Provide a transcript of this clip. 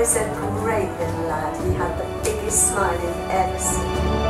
was a great little lad. He had the biggest smile you've ever seen.